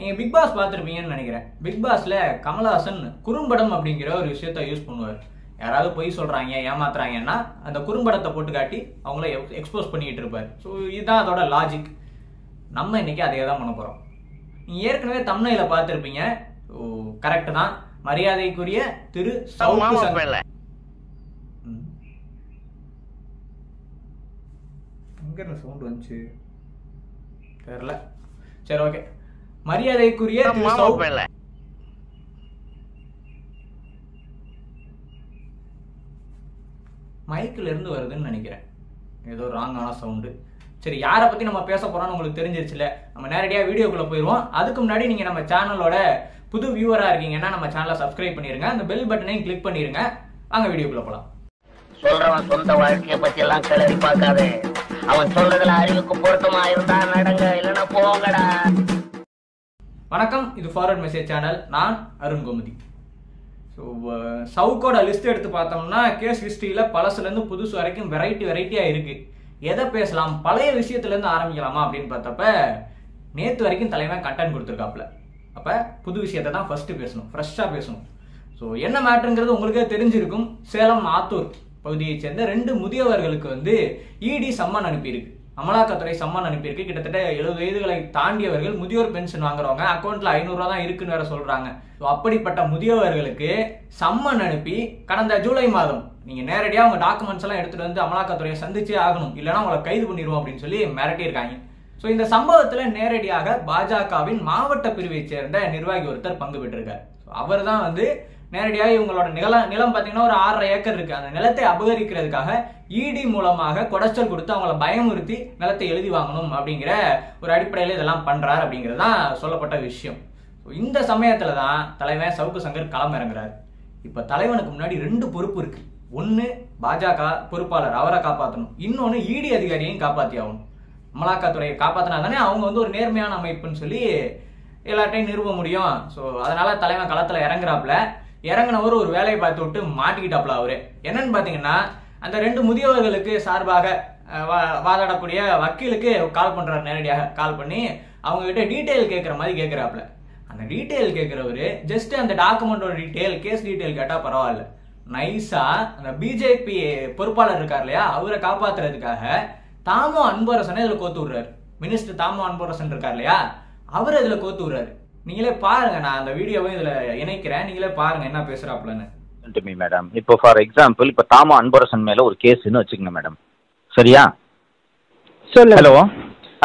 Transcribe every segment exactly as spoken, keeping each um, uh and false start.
நீங்க big pass பார்த்திருப்பீங்கன்னு நினைக்கிறேன். Big பாஸ்ல கமலஹாசன் குறும்படம் அப்படிங்கிற ஒரு விஷயத்த யூஸ் பண்ணுவார். யாராவது பொய் சொல்றாங்க, ஏமாத்துறாங்கன்னா அந்த குறும்படத்தை போட்டு காட்டி அவங்கள எக்ஸ்போஸ் பண்ணிக்கிட்டு இருப்பார். ஸோ இதுதான் அதோட லாஜிக். நம்ம இன்னைக்கு அதே தான் பண்ண போறோம். நீங்க ஏற்கனவே தம்ப்நெயில பார்த்திருப்பீங்க, கரெக்ட் தான். மரியாதைக்குரிய திரு சவுக்கு சவுண்ட் வந்துச்சு தெரியல, சரி ஓகே. மரியாதைக்குரிய மைக்கில் இருந்து வருதுன்னு நினைக்கிறேன், ஏதோ ராங்கான சவுண்டு. சரி, யாரை பற்றி நம்ம பேச போகிறோம்னு உங்களுக்கு தெரிஞ்சிருச்சுல, நம்ம நேரடியாக வீடியோக்குள்ளே போயிடுவோம். அதுக்கு முன்னாடி நீங்கள் நம்ம சேனலோட புது வியூவராக இருக்கீங்கன்னா நம்ம சேனலை சப்ஸ்கிரைப் பண்ணிடுங்க, அந்த பெல் பட்டனையும் கிளிக் பண்ணிடுங்க. வாங்க வீடியோக்குள்ளே போகலாம். சொல்கிறவன் சொந்த வாழ்க்கையை பற்றியெல்லாம் கிளறி பார்க்காது, அவன் சொல்றதுல அறிவுக்கு பொருத்தமாக இருந்தால் நடங்க, இல்லைன்னா போங்கடா. வணக்கம், இது ஃபார்வர்ட் மெசேஜ் சேனல், நான் அருண் கோமதி. ஸோ சவுக்கோட லிஸ்ட் எடுத்து பார்த்தோம்னா கேஸ் ஹிஸ்ட்ரியில் பழசுலேருந்து புதுசு வரைக்கும் வெரைட்டி வெரைட்டியாக இருக்குது. எதை பேசலாம், பழைய விஷயத்துலேருந்து ஆரம்பிக்கலாமா அப்படின்னு பார்த்தப்ப நேற்று வரைக்கும் தலைவன் கண்டென்ட் கொடுத்துருக்காப்புல. அப்போ புது விஷயத்தை தான் ஃபஸ்ட்டு பேசணும், ஃப்ரெஷ்ஷாக பேசணும். ஸோ என்ன மேட்ருங்கிறது உங்களுக்கே தெரிஞ்சிருக்கும். சேலம் ஆத்தூர் பகுதியைச் சேர்ந்த ரெண்டு முதியவர்களுக்கு வந்து இடி சம்மன் அனுப்பியிருக்கு, அமலாக்கத்துறை சம்மன் அனுப்பியிருக்கு. கிட்டத்தட்ட எழுபது வயதுகளை தாண்டியவர்கள், முதியோர் பென்ஷன் வாங்குறவங்க, அக்கௌண்ட்ல ஐநூறுரூவா தான் இருக்குன்னு வேற சொல்றாங்க. ஸோ அப்படிப்பட்ட முதியவர்களுக்கு சம்மன் அனுப்பி கடந்த ஜூலை மாதம் நீங்க நேரடியாக உங்க டாக்குமெண்ட்ஸ் எல்லாம் எடுத்துட்டு வந்து அமலாக்கத்துறையை சந்திச்சே ஆகணும், இல்லைன்னா உங்களை கைது பண்ணிடுவோம் அப்படின்னு சொல்லி மிரட்டியிருக்காங்க. ஸோ இந்த சம்பவத்துல நேரடியாக பாஜகவின் மாவட்ட பிரிவை சேர்ந்த நிர்வாகி ஒருத்தர் பங்கு பெற்றிருக்காரு. அவர் தான் வந்து நேரடியாக இவங்களோட நிலம் நிலம் பார்த்தீங்கன்னா ஒரு ஆறரை ஏக்கர் இருக்கு. அந்த நிலத்தை அபகரிக்கிறதுக்காக இடி மூலமாக கொடைச்சல் கொடுத்து அவங்கள பயமுறுத்தி நிலத்தை எழுதி வாங்கணும் அப்படிங்கிற ஒரு அடிப்படையில் இதெல்லாம் பண்றாரு அப்படிங்கிறது தான் சொல்லப்பட்ட விஷயம். இந்த சமயத்துல தான் தலைவன் சவுக்கு சங்கர் களம் இறங்குறாரு. இப்ப தலைவனுக்கு முன்னாடி ரெண்டு பொறுப்பு இருக்கு. ஒன்னு பாஜக பொறுப்பாளர், அவரை காப்பாற்றணும். இன்னொன்னு இடி அதிகாரியையும் காப்பாற்றி ஆகணும். அமலாக்கத்துறையை காப்பாற்றினா தானே அவங்க வந்து ஒரு நேர்மையான அமைப்புன்னு சொல்லி எல்லார்ட்டையும் நிறுவ முடியும். ஸோ அதனால தலைவன் களத்துல இறங்குறாப்புல. இறங்கினவர் ஒரு வேலையை பார்த்து விட்டு மாட்டிக்கிட்டாப்புல. அவரு என்னன்னு பாத்தீங்கன்னா, அந்த ரெண்டு முதியவர்களுக்கு சார்பாக வாதாடக்கூடிய வக்கீலுக்கு கால் பண்றாரு. நேரடியாக கால் பண்ணி அவங்க கிட்ட டீட்டெயில் கேட்கற மாதிரி கேட்கிறாப்புல. அந்த டீட்டெயில் கேட்கிறவரு ஜஸ்ட் அந்த டாக்குமெண்டோட டீட்டெயில், கேஸ் டீட்டெயில் கேட்டா பரவாயில்ல, நைஸா அந்த பிஜேபி பொறுப்பாளர் இருக்கார் இல்லையா, அவரை காப்பாத்துறதுக்காக தாமோ அன்பரசனை இதுல கோத்து விடுறாரு. மினிஸ்டர் தாமோ அன்பரசன் இருக்கார் இல்லையா, அவர் இதுல கோத்து விடுறாரு. நீங்களே பாருங்க, நான் அந்த வீடியோவை இதுல இணைக்கிறேன், நீங்களே பாருங்க என்ன பேசுறாப்லன்னு. மேடம், இப்போ ஃபார் எக்ஸாம்பிள் இப்போ தாமா அன்பரசன் மேல ஒரு கேஸ்ன்னு வச்சுக்கோங்க மேடம், சரியா? ஹலோ,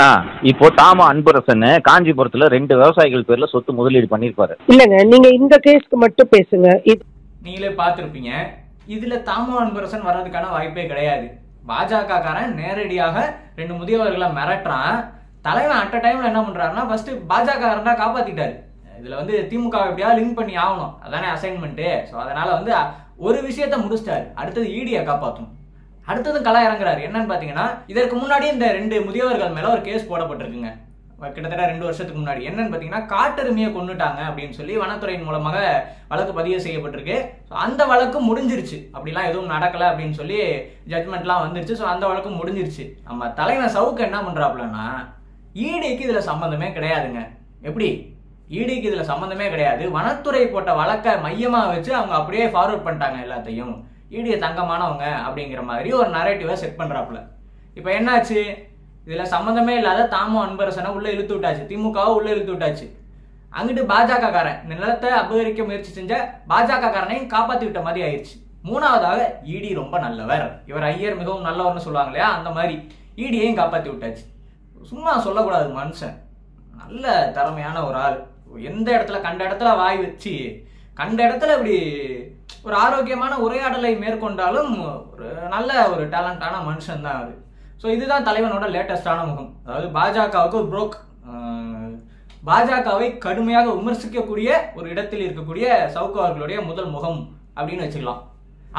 ஆ இப்போ தாமா அன்பரசன் காஞ்சிபுரத்துல ரெண்டு விவசாயிகள் பேர்ல சொத்து முதலீடு பண்ணிருப்பாரு இல்லங்க. நீங்க இந்த கேஸ்க்கு மட்டும் பேசுங்க, நீங்களே பார்த்திருப்பீங்க. இதுல தாமா அன்பரசன் வர்றதுக்கான வாய்ப்பே கிடையாது. பாஜக காரன் நேரடியாக ரெண்டு முதியவர்களை மிரட்டுறான். தலைவன் அட் அ டைம்ல என்ன பண்றாருன்னா, ஃபர்ஸ்ட் பாஜக இருந்தா காப்பாத்திட்டாரு, இதுல வந்து திமுக எப்படியா லிங்க் பண்ணி ஆகணும், அதானே அசைன்மெண்ட். ஸோ அதனால வந்து ஒரு விஷயத்த முடிச்சிட்டாரு. அடுத்தது இடியை காப்பாற்றணும். அடுத்ததும் கள இறங்குறாரு. என்னன்னு பாத்தீங்கன்னா, இதற்கு முன்னாடி இந்த ரெண்டு முதியவர்கள் மேல ஒரு கேஸ் போடப்பட்டிருக்குங்க, கிட்டத்தட்ட ரெண்டு வருஷத்துக்கு முன்னாடி. என்னன்னு பாத்தீங்கன்னா, காட்டெருமையை கொண்டுட்டாங்க அப்படின்னு சொல்லி வனத்துறையின் மூலமாக வழக்கு பதிவு செய்யப்பட்டிருக்கு. அந்த வழக்கு முடிஞ்சிருச்சு, அப்படிலாம் எதுவும் நடக்கல அப்படின்னு சொல்லி ஜட்மெண்ட்லாம் வந்துருச்சு. ஸோ அந்த வழக்கு முடிஞ்சிருச்சு. நம்ம தலைவன் சவுக்கு என்ன பண்றாப்லன்னா, இடிக்கு இதுல சம்பந்தமே கிடையாதுங்க. எப்படி இடிக்கு இதுல சம்பந்தமே கிடையாது? வனத்துறை போட்ட வழக்கை மையமா வச்சு அவங்க அப்படியே ஃபார்வர்ட் பண்ணிட்டாங்க எல்லாத்தையும். இடியை தங்கமானவங்க அப்படிங்கிற மாதிரி ஒரு நரேட்டிவா செட் பண்றாப்புல. இப்ப என்னாச்சு, இதுல சம்பந்தமே இல்லாத தாமோ அன்பரசனை உள்ள இழுத்து விட்டாச்சு, திமுகவை உள்ள இழுத்து விட்டாச்சு. அங்கிட்டு பாஜக காரன் நிலத்தை அபகரிக்க முயற்சி செஞ்ச பாஜக காரனையும் காப்பாத்தி விட்ட மாதிரி ஆயிடுச்சு. மூணாவதாக இடி ரொம்ப நல்லவர், இவர் ஐயர் மிகவும் நல்லவர்னு சொல்லுவாங்க இல்லையா, அந்த மாதிரி இடியையும் காப்பாத்தி விட்டாச்சு. சும்மா சொல்லக்கூடாது, மனுஷன் நல்ல திறமையான ஒரு ஆள். எந்த இடத்துல கண்ட இடத்துல வாய் வச்சு கண்ட இடத்துல இப்படி ஒரு ஆரோக்கியமான உரையாடலை மேற்கொண்டாலும் ஒரு நல்ல ஒரு டேலண்டான மனுஷன் தான் அவர். ஸோ இதுதான் தலைவனோட லேட்டஸ்டான முகம். அதாவது பாஜகவுக்கு ஒரு புரோக், பாஜகவை கடுமையாக விமர்சிக்கக்கூடிய ஒரு இடத்தில் இருக்கக்கூடிய சவுக்கு அவர்களுடைய முதல் முகம் அப்படின்னு வச்சுக்கலாம்.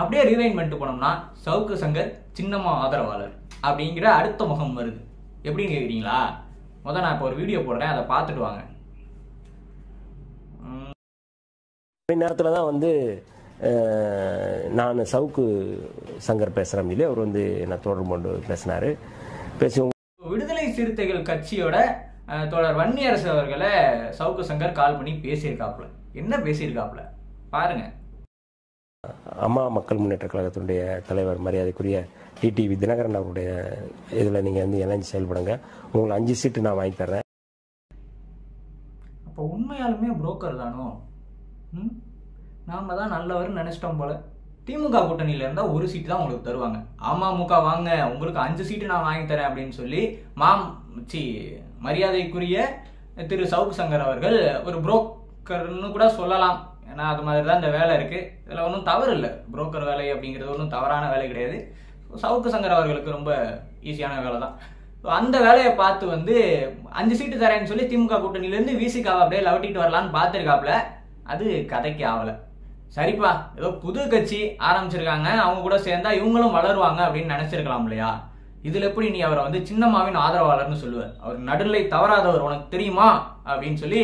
அப்படியே ரிவைண்ட் பண்ணிட்டு போனோம்னா, சவுக்கு சங்கர் சின்னம்மா ஆதரவாளர் அப்படிங்கிற அடுத்த முகம் வருது. எப்படின்னு கேட்குறீங்களா? முதல் நான் இப்போ ஒரு வீடியோ போடுறேன், அதை பார்த்துட்டு வாங்க. நேரத்தில் தான் வந்து நான் சவுக்கு சங்கர் பேசுகிறேன் சொல்லி அவர் வந்து நான் தொடர்பு கொண்டு பேசினார். பேசுவோம். விடுதலை சிறுத்தைகள் கட்சியோட தோழர் வன்னியரசு அவர்களை சவுக்கு சங்கர் கால் பண்ணி பேசியிருக்காப்புல. என்ன பேசியிருக்காப்புல பாருங்க. அம்மா மக்கள் முன்னேற்ற கழகத்தினுடைய தலைவர் மரியாதைக்குரிய டிடிவி தினகரன் அவருடைய இதில் நீங்கள் வந்து இணைஞ்சு செயல்படுங்க, உங்களுக்கு அஞ்சு சீட்டு நான் வாங்கி தர்றேன். அப்போ உண்மையாலுமே புரோக்கர் தானோ? ம் நாம் தான் நல்லவர்னு நினச்சிட்டோம் போல. திமுக கூட்டணியில் இருந்தால் ஒரு சீட்டு தான் உங்களுக்கு தருவாங்க. அமமுக வாங்க உங்களுக்கு அஞ்சு சீட்டு நான் வாங்கி தரேன் அப்படின்னு சொல்லி மாம் சி மரியாதைக்குரிய திரு சவுக்கு சங்கர் அவர்கள் ஒரு புரோக்கர்னு கூட சொல்லலாம். ஏன்னா அது மாதிரி தான் இந்த வேலை இருக்குது. இதில் ஒன்றும் தவறு இல்லை. புரோக்கர் வேலை அப்படிங்கிறது ஒன்றும் தவறான வேலை கிடையாது. சவுக்கு சங்கர் அவர்களுக்கு ரொம்ப ஈஸியான வேலை தான். அந்த வேலையை பார்த்து வந்து அஞ்சு சீட்டு தரேன்னு சொல்லி திமுக கூட்டணியிலேருந்து விசிகாவை அப்படியே லவட்டிகிட்டு வரலான்னு பார்த்துருக்காப்புல. அது கதைக்கு ஆகலை. சரிப்பா, ஏதோ புது கட்சி ஆரம்பிச்சிருக்காங்க, அவங்க கூட சேர்ந்தா இவங்களும் வளருவாங்க அப்படின்னு நினைச்சிருக்கலாம் இல்லையா? இதுல எப்படி நீ அவரை வந்து சின்னம்மாவின் ஆதரவாளர்னு சொல்லுவார்? அவர் நடுநிலை தவறாதவர், உனக்கு தெரியுமா அப்படின்னு சொல்லி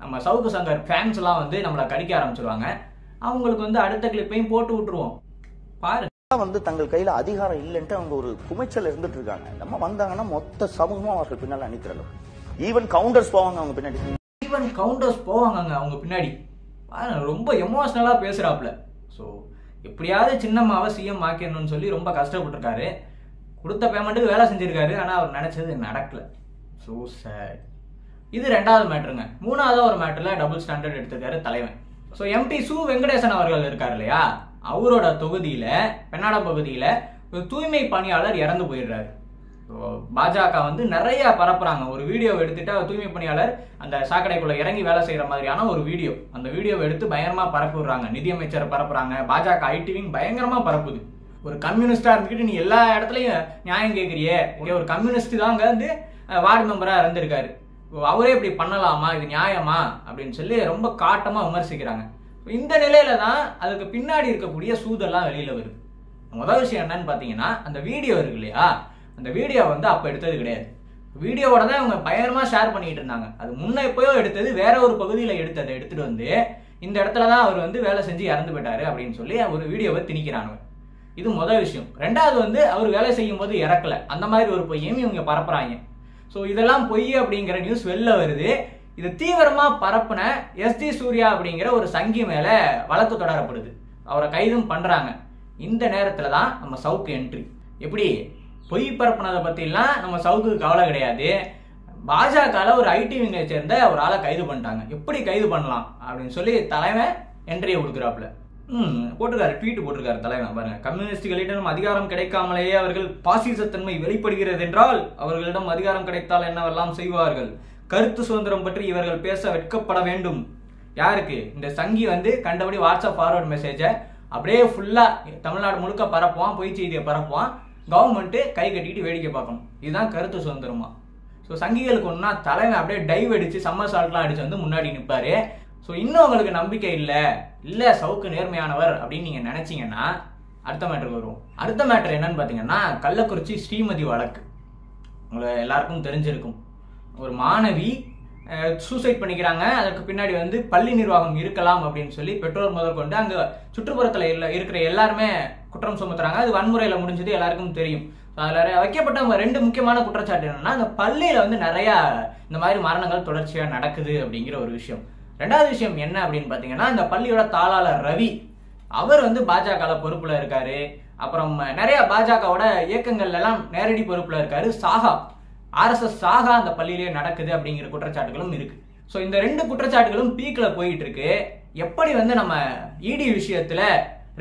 நம்ம சவுக்கு சங்கர் ஃபேன்ஸ் எல்லாம் வந்து நம்மளை கடிக்க ஆரம்பிச்சிருவாங்க. அவங்களுக்கு வந்து அடுத்த கிளிப்பையும் போட்டு விட்டுருவோம் பாரு. வந்து தங்கள் கையில அதிகாரம் இல்லைன்ட்டு அவங்க ஒரு குமைச்சல் இருந்துட்டு இருக்காங்க. நம்ம வந்தாங்கன்னா மொத்த சமூகமும் அவர்கள் பின்னால அணிக்கிறாங்க. ஈவன் கவுண்டர்ஸ் போவாங்க அவங்க பின்னாடி, ஈவன் கவுண்டர்ஸ் போவாங்க அவங்க பின்னாடி. ரொம்ப எமோஷ்னலாக பேசுகிறாப்புல. ஸோ எப்படியாவது சின்னம்மாவை சிஎம் ஆக்கிடணும்னு சொல்லி ரொம்ப கஷ்டப்பட்டுருக்காரு. கொடுத்த பேமெண்ட்டுக்கு வேலை செஞ்சுருக்காரு, ஆனால் அவர் நினச்சது நடக்கலை. ஸோ சார், இது ரெண்டாவது மேட்டருங்க. மூணாவதாக ஒரு மேட்டரில் டபுள் ஸ்டாண்டர்ட் எடுத்துருக்காரு தலைவன். ஸோ எம்டி சு வெங்கடேசன் அவர்கள் இருக்கார் இல்லையா, அவரோட தொகுதியில் பெண்ணாட பகுதியில் ஒரு தூய்மை பணியாளர் இறந்து போயிடுறாரு. ஸோ பாஜக வந்து நிறைய பரப்புறாங்க. ஒரு வீடியோவை எடுத்துகிட்டு தூய்மை பணியாளர் அந்த சாக்கடைக்குள்ளே இறங்கி வேலை செய்கிற மாதிரியான ஒரு வீடியோ, அந்த வீடியோவை எடுத்து பயங்கரமாக பரப்பி விடுறாங்க. நிதியமைச்சரை பரப்புறாங்க, பாஜக ஐடிவிங் பயங்கரமாக பரப்புது. ஒரு கம்யூனிஸ்டாக இருந்துக்கிட்டு நீ எல்லா இடத்துலையும் நியாயம் கேட்குறியே, ஒரு கம்யூனிஸ்ட் தான் அங்கே வந்து வார்டு மெம்பராக இருந்திருக்காரு, அவரே இப்படி பண்ணலாமா, இது நியாயமா அப்படின்னு சொல்லி ரொம்ப காட்டமாக விமர்சிக்கிறாங்க. இந்த நிலையில தான் அதுக்கு பின்னாடி இருக்கக்கூடிய சூதெல்லாம் வெளியில் வருது. முதல் விஷயம் என்னன்னு பார்த்தீங்கன்னா, அந்த வீடியோ இருக்கு இல்லையா, அந்த வீடியோ வந்து அப்போ எடுத்தது கிடையாது. வீடியோவோட தான் இவங்க பயங்கரமாக ஷேர் பண்ணிக்கிட்டு இருந்தாங்க. அது முன்னே எப்போயோ எடுத்தது, வேற ஒரு பகுதியில் எடுத்ததை எடுத்துகிட்டு வந்து இந்த இடத்துல தான் அவர் வந்து வேலை செஞ்சு இறந்து போயிட்டாரு அப்படின்னு சொல்லி ஒரு வீடியோவை திணிக்கிறாங்க. இது முதல் விஷயம். ரெண்டாவது வந்து அவர் வேலை செய்யும் போது இறக்கலை, அந்த மாதிரி ஒரு பொய்யும் இவங்க பரப்புறாங்க. ஸோ இதெல்லாம் பொய் அப்படிங்கிற நியூஸ் வெளில வருது. இது தீவிரமாக பரப்புன எஸ்டி சூர்யா அப்படிங்கிற ஒரு சங்கி மேலே வழக்கு தொடரப்படுது, அவரை கைதும் பண்ணுறாங்க. இந்த நேரத்தில் தான் நம்ம சவுக்கு என்ட்ரி. எப்படி பொய் பரப்புனதை பற்றிலாம் நம்ம சவுக்கு கவலை கிடையாது, பாஜகவில் ஒரு ஐடி விங்கை சேர்ந்த ஒரு ஆளை கைது பண்ணிட்டாங்க, எப்படி கைது பண்ணலாம் அப்படின்னு சொல்லி தலைவன் என்ட்ரியை கொடுக்குறாப்புல. ம் போட்டிருக்காரு, ட்வீட் போட்டிருக்காரு தலைவன் பாருங்க. கம்யூனிஸ்டுகளிடம் அதிகாரம் கிடைக்காமலேயே அவர்கள் பாசிசத்தன்மை வெளிப்படுகிறது என்றால் அவர்களிடம் அதிகாரம் கிடைத்தால் என்னவெல்லாம் செய்வார்கள். கருத்து சுதந்திரம் பற்றி இவர்கள் பேச வெட்கப்பட வேண்டும். யாருக்கு? இந்த சங்கி வந்து கண்டபடி வாட்ஸ்அப் ஃபார்வர்ட் மெசேஜை அப்படியே ஃபுல்லாக தமிழ்நாடு முழுக்க பரப்புவான், பொய் செய்தியை பரப்புவான், கவர்மெண்ட்டு கை கட்டிக்கிட்டு வேடிக்கை பார்க்கணும். இதுதான் கருத்து சுதந்திரமா? ஸோ சங்கிகளுக்கு ஒன்றா தலைவன் அப்படியே டைவ் அடித்து சம்மர் சால்ட்லாம் அடித்து வந்து முன்னாடி நிற்பார். ஸோ இன்னும் உங்களுக்கு நம்பிக்கை இல்லை, இல்லை சவுக்கு நேர்மையானவர் அப்படின்னு நீங்கள் நினச்சிங்கன்னா அடுத்த மேட்டருக்கு வருவோம். அடுத்த மேட்டர் என்னன்னு பார்த்தீங்கன்னா, கள்ளக்குறிச்சி ஸ்ரீமதி வழக்கு உங்களை எல்லாருக்கும் தெரிஞ்சிருக்கும். ஒரு மாணவி சூசைட் பண்ணிக்கிறாங்க, அதற்கு பின்னாடி வந்து பள்ளி நிர்வாகம் இருக்கலாம் அப்படின்னு சொல்லி பெற்றோர் முதல் கொண்டு அங்கே சுற்றுப்புறத்தில் இல்லை இருக்கிற எல்லாருமே குற்றம் சுமத்துறாங்க. அது வன்முறையில் முடிஞ்சது எல்லாருக்கும் தெரியும். அதில் வைக்கப்பட்ட ரெண்டு முக்கியமான குற்றச்சாட்டு என்னன்னா, அந்த பள்ளியில் வந்து நிறையா இந்த மாதிரி மரணங்கள் தொடர்ச்சியாக நடக்குது அப்படிங்கிற ஒரு விஷயம். ரெண்டாவது விஷயம் என்ன அப்படின்னு பார்த்தீங்கன்னா, அந்த பள்ளியோட தாளாளர் ரவி அவர் வந்து பாஜகவில் பொறுப்பில் இருக்காரு. அப்புறம் நிறையா பாஜகவோட இயக்கங்கள்லாம் நேரடி பொறுப்பில் இருக்காரு. சாகா ஆர்எஸ்எஸ் சாகா அந்த பள்ளியிலே நடக்குது அப்படிங்கிற குற்றச்சாட்டுகளும் இருக்குது. ஸோ இந்த ரெண்டு குற்றச்சாட்டுகளும் பீக்கில் போயிட்டு இருக்கு. எப்படி வந்து நம்ம இடி விஷயத்தில்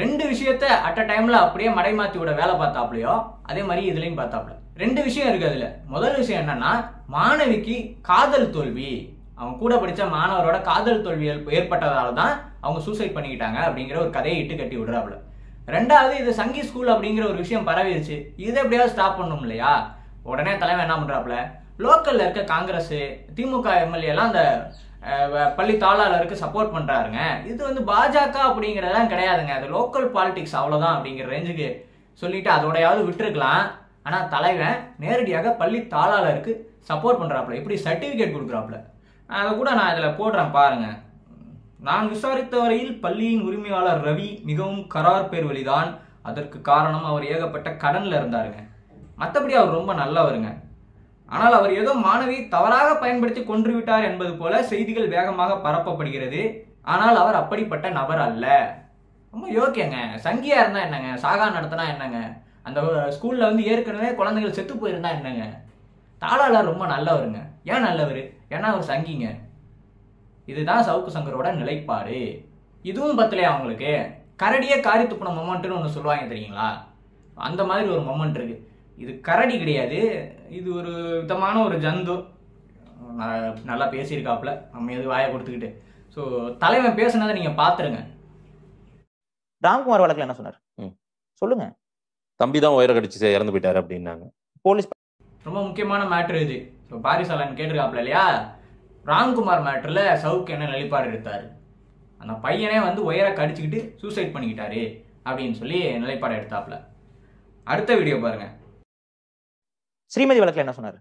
ரெண்டு விஷயத்த அட் அ டைமில் அப்படியே மடைமாத்தியோட வேலை பார்த்தாப்லையோ அதே மாதிரி இதுலையும் பார்த்தாப்புல ரெண்டு விஷயம் இருக்குது. அதில் முதல் விஷயம் என்னன்னா, மாணவிக்கு காதல் தோல்வி, அவங்க கூட படித்த மாணவரோட காதல் தோல்வி ஏற்பட்டதால் தான் அவங்க சூசைட் பண்ணிக்கிட்டாங்க அப்படிங்கிற ஒரு கதையை இட்டு கட்டி விடுறாப்புல. ரெண்டாவது, இது சங்கி ஸ்கூல் அப்படிங்கிற ஒரு விஷயம் பரவிடுச்சு, இதை எப்படியாவது ஸ்டாப் பண்ணணும் இல்லையா? உடனே தலைவன் என்ன பண்ணுறாப்புல, லோக்கலில் இருக்க காங்கிரஸ் திமுக எம்எல்ஏலாம் அந்த பள்ளி தாளாளருக்கு சப்போர்ட் பண்ணுறாருங்க, இது வந்து பாஜக அப்படிங்கிறதெல்லாம் கிடையாதுங்க, அது லோக்கல் பாலிடிக்ஸ் அவ்வளோதான் அப்படிங்கிற ரேஞ்சுக்கு சொல்லிவிட்டு அதோடையாவது விட்டுருக்கலாம். ஆனால் தலைவன் நேரடியாக பள்ளி தாளாளருக்கு சப்போர்ட் பண்ணுறாப்புல, இப்படி சர்டிஃபிகேட் கொடுக்குறாப்புல. அதை கூட நான் இதில் போடுறேன் பாருங்கள். நான் விசாரித்த வரையில் பள்ளியின் உரிமையாளர் ரவி மிகவும் கரார் பேர் வழிதான், அதற்கு காரணம் அவர் ஏகப்பட்ட கடனில் இருந்தாருங்க, மற்றபடி அவர் ரொம்ப நல்லவருங்க. ஆனால் அவர் ஏதோ மாணவி தவறாக பயன்படுத்தி கொன்றுவிட்டார் என்பது போல செய்திகள் வேகமாக பரப்பப்படுகிறது. ஆனால் அவர் அப்படிப்பட்ட நபர் அல்ல. ரொம்ப யோக்கியங்க. சங்கியா இருந்தா என்னங்க, சாகா நடத்தினா என்னங்க, அந்த ஸ்கூல்ல வந்து ஏற்கனவே குழந்தைகள் செத்து போயிருந்தா என்னங்க? தாளாளர் ரொம்ப நல்லவருங்க. ஏன் நல்லவர்? ஏன்னா அவர் சங்கிங்க. இதுதான் சவுக்கு சங்கரோட நிலைப்பாடு. இதுவும் பத்தலையா அவங்களுக்கு? கரடியே காரி துப்புன மொமெண்ட்னு ஒன்று சொல்லுவாங்க தெரியுங்களா, அந்த மாதிரி ஒரு மொமெண்ட் இருக்கு. இது கரடி கிடையாது, இது ஒரு விதமான ஒரு ஜந்து. நல்லா பேசியிருக்காப்புல, நம்ம எது வாயை கொடுத்துக்கிட்டு. ஸோ தலைவன் பேசுனதை நீங்கள் பார்த்துருங்க. ராம்குமார் வழக்கில் என்ன சொன்னார் சொல்லுங்க. தம்பி தான் உயர கடிச்சு இறந்து போயிட்டாரு அப்படின்னாங்க போலீஸ். ரொம்ப முக்கியமான மேட்ரு இது. ஸோ பாரி சலான் கேட்டிருக்காப்புல இல்லையா, ராம்குமார் மேட்டரில் சவுக்கு என்ன நிலைப்பாடு எடுத்தார்? அந்த பையனே வந்து உயர கடிச்சுக்கிட்டு சூசைட் பண்ணிக்கிட்டாரு அப்படின்னு சொல்லி நிலைப்பாடு எடுத்தாப்புல. அடுத்த வீடியோ பாருங்க. ஸ்ரீமதி வழக்கில் என்ன சொன்னார்?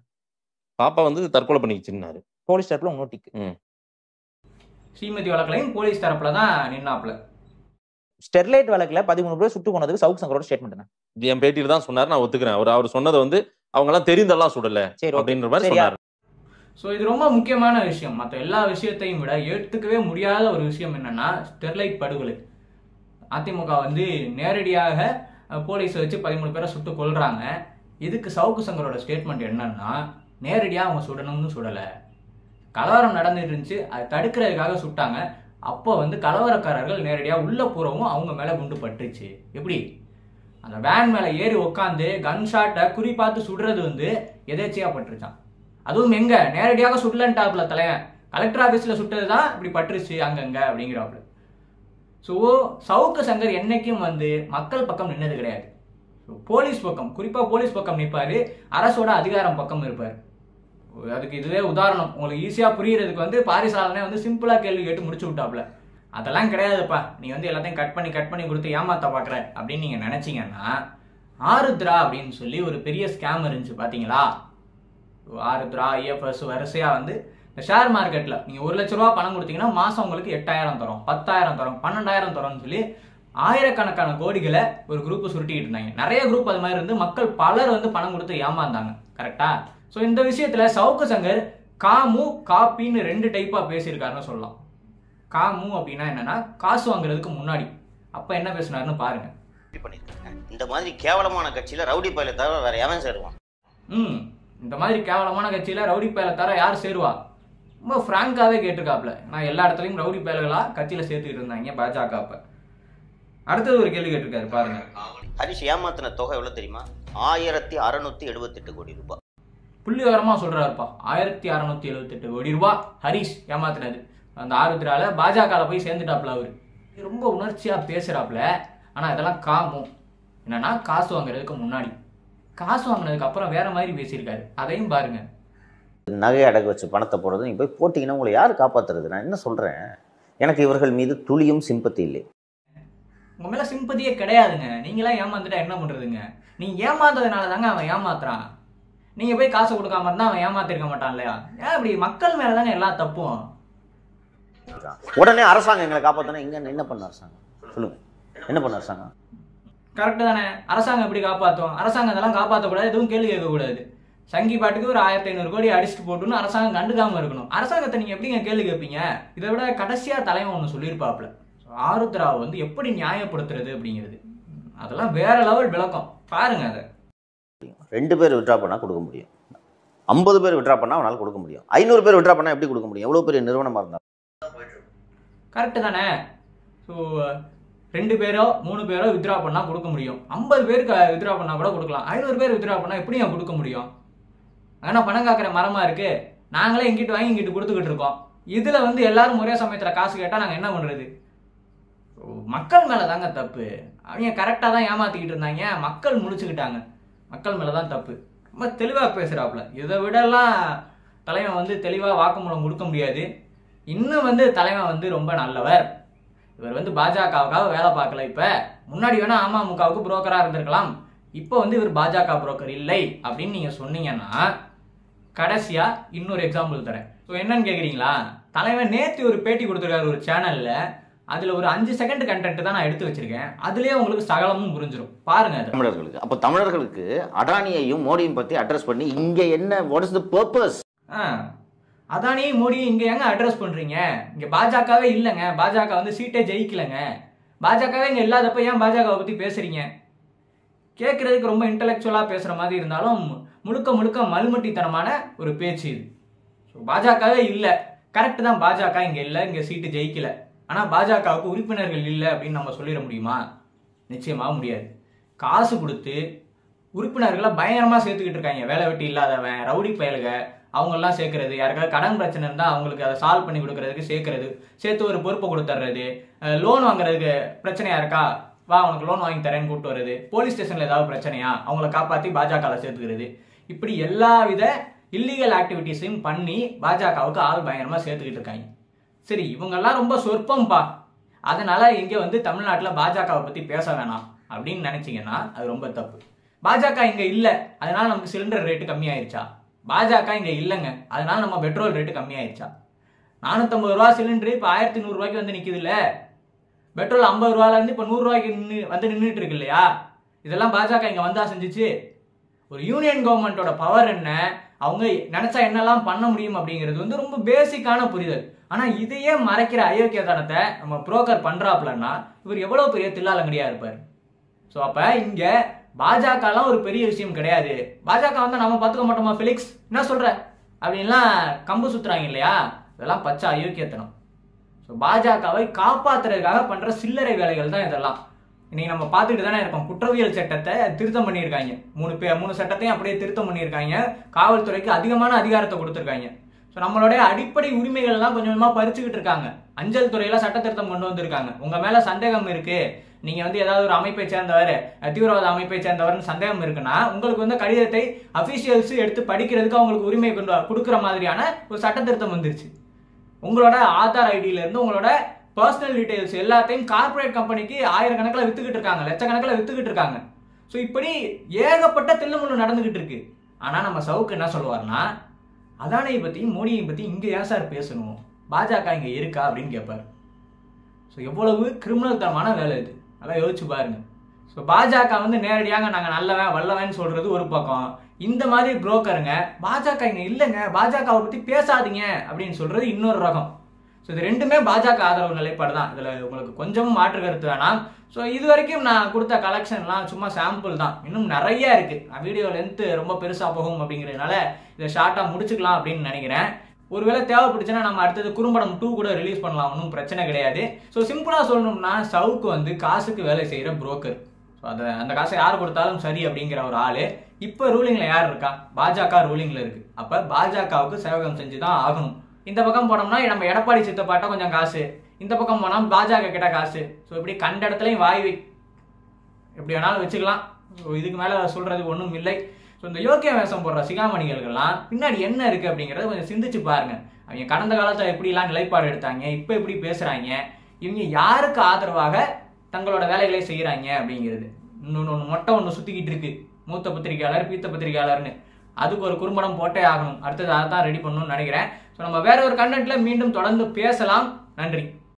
பாப்பா வந்து தற்கொலை பண்ணிக்கிச்சுன்னாரு. போலீஸ் தரப்புல உங்க நோட்டிக்கு. ஸ்ரீமதி வழக்கிலையும் போலீஸ் தரப்புல தான் நின்னாப்புல. ஸ்டெர்லைட் வழக்கில் பதிமூணு பேர் சுட்டு போனதுக்கு சவுக்கு சங்கரோட ஸ்டேட்மெண்ட் என் பேட்டியில் தான் சொன்னார். நான் ஒத்துக்கிறேன். அவர் அவர் சொன்னதை வந்து அவங்கெல்லாம் தெரிந்தெல்லாம் சுடலை அப்படின்ற மாதிரி சொன்னார். ஸோ இது ரொம்ப முக்கியமான விஷயம். மற்ற எல்லா விஷயத்தையும் விட ஏற்றுக்கவே முடியாத ஒரு விஷயம் என்னன்னா, ஸ்டெர்லைட் படுகொலை. அதிமுக வந்து நேரடியாக போலீஸை வச்சு பதிமூணு பேரை சுட்டு கொள்றாங்க. இதுக்கு சவுக்கு சங்கரோட ஸ்டேட்மெண்ட் என்னன்னா, நேரடியாக அவங்க சுடணும்னு சுடலை, கலவரம் நடந்துட்டு இருந்துச்சு, அதை தடுக்கிறதுக்காக சுட்டாங்க. அப்போ வந்து கலவரக்காரர்கள் நேரடியாக உள்ள போறவும் அவங்க மேலே குண்டு பட்டுச்சு. எப்படி அந்த வேன் மேலே ஏறி உக்காந்து கன்ஷாட்டை குறி பார்த்து சுடுறது வந்து எதேச்சியா பட்டுருச்சான். அதுவும் எங்க நேரடியாக சுடலன் டாப்ல தலையன் கலெக்டர் ஆஃபீஸில் சுட்டது தான் இப்படி பட்டுருச்சு அங்கங்க அப்படிங்கிறாப்புல. ஸோ சவுக்கு சங்கர் என்னைக்கும் வந்து மக்கள் பக்கம் நின்னது கிடையாது. போலீஸ் பக்கம், குறிப்பாக போலீஸ் பக்கம் நிற்பார், அரசோட அதிகாரம் பக்கம் இருப்பார். அதுக்கு இதுவே உதாரணம். உங்களுக்கு ஈஸியாக புரிகிறதுக்கு வந்து பாரி சலானே வந்து சிம்பிளாக கேள்வி கேட்டு முடிச்சு விட்டாப்புல. அதெல்லாம் கிடையாதுப்பா, நீ வந்து எல்லாத்தையும் கட் பண்ணி கட் பண்ணி கொடுத்து ஏமாத்த பார்க்குற அப்படின்னு நீங்கள் நினச்சிங்கன்னா, ஆருத்ரா அப்படின்னு சொல்லி ஒரு பெரிய ஸ்கேம் இருந்துச்சு பார்த்தீங்களா. ஆருத்ரா, ஐஎஃப்எஸ் வரிசையாக வந்து இந்த ஷேர் மார்க்கெட்டில் நீங்கள் ஒரு லட்ச ரூபா பணம் கொடுத்தீங்கன்னா மாதம் உங்களுக்கு எட்டாயிரம் தரும், பத்தாயிரம் தரும், பன்னெண்டாயிரம் தரும்னு சொல்லி ஆயிரக்கணக்கான கோடிகளை ஒரு குரூப்பு சுருட்டிக்கிட்டு இருந்தாங்க. நிறைய குரூப் அது மாதிரி இருந்து மக்கள் பலர் வந்து பணம் கொடுத்து ஏமாந்தாங்க. கரெக்டா? ஸோ இந்த விஷயத்தில் சவுக்கு சங்கர் காமு காப்பின்னு ரெண்டு டைப்பாக பேசியிருக்காருன்னு சொல்லலாம். காமு அப்படின்னா என்னன்னா, காசு வாங்குறதுக்கு முன்னாடி. அப்போ என்ன பேசுனாருன்னு பாருங்க. இந்த மாதிரி கேவலமான கட்சியில் ரவுடி பயில தவிர வேற எவன் சேருவான்? ம் இந்த மாதிரி கேவலமான கட்சியில் ரவுடி பயில தவிர யார் சேருவா? ரொம்ப ஃப்ராங்காகவே கேட்டிருக்காப்புல. நான் எல்லா இடத்துலையும் ரவுடி பயல்களாக கட்சியில் சேர்த்துக்கிட்டு இருந்தாங்க பாஜக. அப்போ அடுத்தது ஒரு கேள்வி கேட்டிருக்காரு பாருங்க. ஹரிஷ் ஏமாத்தின தொகை எவ்வளோ தெரியுமா? ஆயிரத்தி அறுநூத்தி எழுபத்தி எட்டு கோடி ரூபாய். புள்ளி விவரமாக சொல்கிறாருப்பா. ஆயிரத்தி அறுநூத்தி எழுபத்தி எட்டு கோடி ரூபா ஹரிஷ் ஏமாத்தினது. அந்த ஆருத்ரால பாஜகவில் போய் சேர்ந்துட்டாப்புல. அவரு ரொம்ப உணர்ச்சியாக பேசுகிறாப்புல. ஆனால் இதெல்லாம் காமும். என்னன்னா காசு வாங்குறதுக்கு முன்னாடி. காசு வாங்கினதுக்கு அப்புறம் வேற மாதிரி பேசியிருக்காரு. அதையும் பாருங்க. நகை அடகு வச்சு பணத்தை போடுறது, நீங்கள் போய் போட்டிங்கன்னா உங்களை யார் காப்பாற்றுறது? நான் என்ன சொல்கிறேன், எனக்கு இவர்கள் மீது துளியும் சிம்பத்தி இல்லை. உங்கள் மேலே சிம்பத்தியே கிடையாதுங்க. நீங்களாம் ஏமாந்துட்டா என்ன பண்ணுறதுங்க? நீங்கள் ஏமாந்ததுனால தாங்க அவன் ஏமாத்துறான். நீங்கள் போய் காசு கொடுக்காம இருந்தால் அவன் ஏமாத்திருக்க மாட்டான் இல்லையா? ஏன் இப்படி மக்கள் மேலே தாங்க எல்லா தப்பும். உடனே அரசாங்கம் எங்களை காப்பாற்றணும். இங்கே என்ன பண்ண அரசாங்கம் சொல்லுங்கள், என்ன பண்ண அரசாங்கம்? கரெக்டு தானே? அரசாங்கம் எப்படி காப்பாற்றும்? அரசாங்கம் இதெல்லாம் காப்பாற்றக்கூடாது, எதுவும் கேள்வி கேட்கக்கூடாது. சங்கி பாட்டுக்கு ஒரு ஆயிரத்தி ஐநூறு கோடி அடிச்சுட்டு போட்டுன்னு அரசாங்கம் கண்டுக்காமல் இருக்கணும். அரசாங்கத்தை நீங்கள் எப்படிங்க கேள்வி கேட்பீங்க? இதை விட கடைசியாக தலைவன் ஒன்று சொல்லியிருப்பாப்புல, ஆருத்ராவை வந்து எப்படி நியாயப்படுத்துறது அப்படிங்கிறது. அதெல்லாம் வேற லெவல் விளக்கம் பாருங்க. அதை ரெண்டு பேர் விட்ரா பண்ணால் கொடுக்க முடியும், ஐம்பது பேர் விட்ரா பண்ணால் அவனால் கொடுக்க முடியும், ஐநூறு பேர் விட்ரா பண்ணால் எப்படி கொடுக்க முடியும்? எவ்வளோ பெரிய நிறுவனமாக இருந்தாலும். கரெக்டு தானே? ஸோ ரெண்டு பேரோ மூணு பேரோ வித்ரா பண்ணால் கொடுக்க முடியும், ஐம்பது பேருக்கு வித்ரா பண்ணால் கூட கொடுக்கலாம், ஐநூறு பேர் வித்ரா பண்ணால் எப்படியும் அவன் கொடுக்க முடியும்? ஆனால் பணம் காக்கிற மரமாக இருக்குது, நாங்களே இங்கிட்டு வாங்கி இங்கிட்டு கொடுத்துக்கிட்டு இருக்கோம். இதில் வந்து எல்லாரும் ஒரே சமயத்தில் காசு கேட்டால் நாங்கள் என்ன பண்ணுறது? மக்கள் மேலே தாங்க தப்பு. அவங்க கரெக்டாக தான் ஏமாற்றிக்கிட்டு இருந்தாங்க, மக்கள் முடிச்சுக்கிட்டாங்க. மக்கள் மேலே தான் தப்பு. ரொம்ப தெளிவாக பேசுகிறாப்புல. இதை விடலாம் தலைவன் வந்து தெளிவாக வாக்குமூலம் கொடுக்க முடியாது. இன்னும் வந்து தலைவன் வந்து ரொம்ப நல்லவர். இவர் வந்து பாஜகவுக்காக வேலை பார்க்கல. இப்போ முன்னாடி வேணால் அமமுகவுக்கு புரோக்கராக இருந்திருக்கலாம், இப்போ வந்து இவர் பாஜக புரோக்கர் இல்லை அப்படின்னு நீங்கள் சொன்னீங்கன்னா, கடைசியாக இன்னொரு எக்ஸாம்பிள் தரேன். ஸோ என்னன்னு கேட்குறீங்களா, தலைவன் நேற்று ஒரு பேட்டி கொடுத்துருக்காரு ஒரு சேனலில். அதில் ஒரு அஞ்சு செகண்ட் கண்டென்ட் தான் நான் எடுத்து வச்சிருக்கேன். அதுலேயே உங்களுக்கு சகலமும் புரிஞ்சிடும் பாருங்க. தமிழர்களுக்கு அப்போ தமிழர்களுக்கு அடானியையும் மோடியும் பற்றி அட்ரஸ் பண்ணி இங்கே என்ன வாட் இஸ் த பர்பஸ்? ஆ அதானே மோடியை இங்கே ஏங்க அட்ரஸ் பண்ணுறீங்க? இங்கே பாஜகவே இல்லைங்க, பாஜக வந்து சீட்டை ஜெயிக்கலைங்க, பாஜகவே இங்கே இல்லாதப்ப ஏன் பாஜகவை பற்றி பேசுகிறீங்க? கேட்குறதுக்கு ரொம்ப இன்டலெக்சுவலாக பேசுகிற மாதிரி இருந்தாலும் முழுக்க முழுக்க மல்முட்டித்தனமான ஒரு பேச்சு இது. ஸோ பாஜகவே இல்லை, கரெக்டு தான், பாஜக இங்கே இல்லை, இங்கே சீட்டு ஜெயிக்கலை, ஆனால் பாஜகவுக்கு உறுப்பினர்கள் இல்லை அப்படின்னு நம்ம சொல்லிட முடியுமா? நிச்சயமாக முடியாது. காசு கொடுத்து உறுப்பினர்களை பயங்கரமாக சேர்த்துக்கிட்டு இருக்காங்க. வேலை வெட்டி இல்லாதவன், ரவுடி பயலுக, அவங்கெல்லாம் சேர்க்கறது, யாருக்காவது கடன் பிரச்சனை இருந்தால் அவங்களுக்கு அதை சால்வ் பண்ணி கொடுக்கறதுக்கு சேர்க்கறது, சேர்த்து ஒரு பொறுப்பை கொடுத்துட்றது, லோன் வாங்குறதுக்கு பிரச்சனையா இருக்கா வா அவனுக்கு லோன் வாங்கி தரேன்னு கூப்பிட்டு வருது, போலீஸ் ஸ்டேஷனில் ஏதாவது பிரச்சனையா அவங்கள காப்பாற்றி பாஜகவில் சேர்த்துக்கிறது, இப்படி எல்லா வித இல்லீகல் ஆக்டிவிட்டீஸையும் பண்ணி பாஜகவுக்கு ஆள் பயங்கரமாக சேர்த்துக்கிட்டு இருக்காங்க. சரி, இவங்கெல்லாம் ரொம்ப சொற்பம்பா, அதனால் இங்கே வந்து தமிழ்நாட்டில் பாஜகவை பற்றி பேச வேணாம் அப்படின்னு நினச்சிங்கன்னா அது ரொம்ப தப்பு. பாஜக இங்கே இல்லை அதனால் நமக்கு சிலிண்டர் ரேட்டு கம்மியாயிருச்சா? பாஜக இங்கே இல்லைங்க அதனால நம்ம பெட்ரோல் ரேட்டு கம்மியாயிடுச்சா? நானூற்றம்பது ரூபா சிலிண்டரு இப்போ ஆயிரத்தி நூறுரூவாய்க்கு வந்து நிற்கிது இல்லை, பெட்ரோல் ஐம்பது ரூபாலேருந்து இப்போ நூறுரூவாய்க்கு நின்று வந்து நின்றுட்டு இருக்கு இல்லையா? இதெல்லாம் பாஜக இங்கே வந்தா செஞ்சிச்சு. ஒரு யூனியன் கவர்மெண்ட்டோட பவர் என்ன, அவங்க நினச்சா என்னெல்லாம் பண்ண முடியும் அப்படிங்கிறது வந்து ரொம்ப பேசிக்கான புரிதல். ஆனால் இதையே மறைக்கிற அயோக்கியத்தனத்தை நம்ம புரோக்கர் பண்ணுறாப்புலன்னா இவர் எவ்வளோ பெரிய தில்லாலங்கடியாக இருப்பார். ஸோ அப்போ இங்கே பாஜகலாம் ஒரு பெரிய விஷயம் கிடையாது, பாஜக வந்து நம்ம பார்த்துக்க மாட்டோமா ஃபிலிக்ஸ் என்ன சொல்கிற அப்படின்லாம் கம்பு சுற்றுறாங்க இல்லையா? இதெல்லாம் பச்சை அயோக்கியத்தனம். ஸோ பாஜகவை காப்பாற்றுறதுக்காக பண்ணுற சில்லறை வேலைகள் தான் இதெல்லாம். இன்றைக்கி நம்ம பார்த்துட்டு தானே இருக்கோம், குற்றவியல் சட்டத்தை திருத்தம் பண்ணியிருக்காங்க, மூணு பே மூணு சட்டத்தையும் அப்படியே திருத்தம் பண்ணியிருக்காங்க, காவல்துறைக்கு அதிகமான அதிகாரத்தை கொடுத்துருக்காங்க. ஸோ நம்மளுடைய அடிப்படை உரிமைகள்லாம் கொஞ்சம் கொஞ்சமாக பறிச்சுக்கிட்டு இருக்காங்க. அஞ்சல் துறையில் சட்ட திருத்தம் கொண்டு வந்திருக்காங்க. உங்கள் மேலே சந்தேகம் இருக்குது, நீங்கள் வந்து ஏதாவது ஒரு அமைப்பை சேர்ந்தவர், தீவிரவாத அமைப்பை சேர்ந்தவர்னு சந்தேகம் இருக்குன்னா உங்களுக்கு வந்து கடிதத்தை அஃபீஷியல்ஸு எடுத்து படிக்கிறதுக்கு அவங்களுக்கு உரிமை கொண்டு கொடுக்குற மாதிரியான ஒரு சட்ட திருத்தம் வந்துருச்சு. உங்களோட ஆதார் ஐடியிலேருந்து உங்களோட பர்சனல் டீட்டெயில்ஸ் எல்லாத்தையும் கார்பரேட் கம்பெனிக்கு ஆயிரக்கணக்கில் விற்றுக்கிட்டு இருக்காங்க, லட்சக்கணக்கில் விற்றுக்கிட்டு இருக்காங்க. ஸோ இப்படி ஏகப்பட்ட தில்லுமுள்ளு நடந்துக்கிட்டு இருக்கு. ஆனால் நம்ம சவுக்கு என்ன சொல்லுவார்னா, அதானியை பற்றியும் மோடியை பற்றியும் இங்கே ஏன் சார் பேசணும், பாஜக இங்கே இருக்கா அப்படின்னு கேட்பார். ஸோ எவ்வளவு கிரிமினல் தரமான வேலை இது, நல்லா யோசிச்சு பாருங்க. ஸோ பாஜக வந்து நேரடியாக நாங்கள் நல்லவன் வல்லவன்னு சொல்கிறது ஒரு பக்கம், இந்த மாதிரி புரோக்கருங்க பாஜக இங்கே இல்லைங்க, பாஜகவை பற்றி பேசாதீங்க அப்படின்னு சொல்கிறது இன்னொரு ரகம். ஸோ இது ரெண்டுமே பாஜக ஆதரவு நிலைப்பாடு தான், இதில் உங்களுக்கு கொஞ்சமும் மாற்று கருத்து வேணாம். ஸோ இது வரைக்கும் நான் கொடுத்த கலெக்ஷன்லாம் சும்மா சாம்பிள் தான், இன்னும் நிறையா இருக்குது. வீடியோ லென்த்து ரொம்ப பெருசாக போகும் அப்படிங்கிறதுனால இதை ஷார்ட்டாக முடிச்சுக்கலாம் அப்படின்னு நினைக்கிறேன். ஒருவேளை தேவைப்படுச்சுன்னா நம்ம அடுத்தது குறும்படம் டூ கூட ரிலீஸ் பண்ணலாம், ஒன்றும் பிரச்சனை கிடையாது. ஸோ சிம்பிளாக சொல்லணும்னா சவுக்கு வந்து காசுக்கு வேலை செய்கிற புரோக்கர். ஸோ அதை அந்த காசை யார் கொடுத்தாலும் சரி அப்படிங்கிற ஒரு ஆள். இப்போ ரூலிங்கில் யார் இருக்கா? பாஜக ரூலிங்கில் இருக்குது. அப்போ பாஜகவுக்கு சேவகம் செஞ்சு தான் ஆகணும். இந்த பக்கம் போனோம்னா நம்ம எடப்பாடி சித்தப்பாட்டா கொஞ்சம் காசு, இந்த பக்கம் போனால் பாஜக கிட்ட காசு. ஸோ இப்படி கண்ட இடத்துலையும் வாய் எப்படி வேணாலும் வச்சுக்கலாம். ஸோ இதுக்கு மேலே சொல்கிறது ஒன்றும் இல்லை. ஸோ இந்த யோக்கிய வேஷம் போடுற சிகாமணிகளுக்கெல்லாம் பின்னாடி என்ன இருக்குது அப்படிங்கிறத கொஞ்சம் சிந்திச்சு பாருங்கள். அவங்க கடந்த காலத்தில் எப்படிலாம் நிலைப்பாடு எடுத்தாங்க, இப்போ எப்படி பேசுகிறாங்க, இவங்க யாருக்கு ஆதரவாக தங்களோட வேலைகளை செய்கிறாங்க அப்படிங்கிறது. இன்னொன்று ஒன்று மொட்டை ஒன்று சுற்றிக்கிட்டு இருக்குது, மூத்த பத்திரிகையாளர் பீத்த பத்திரிகையாளர்னு. அதுக்கு ஒரு குறும்படம் போட்டே ஆகணும், அடுத்தது அதை தான் ரெடி பண்ணணும்னு நினைக்கிறேன். ஸோ நம்ம வேற ஒரு கண்டென்ட்டில் மீண்டும் தொடர்ந்து பேசலாம். நன்றி.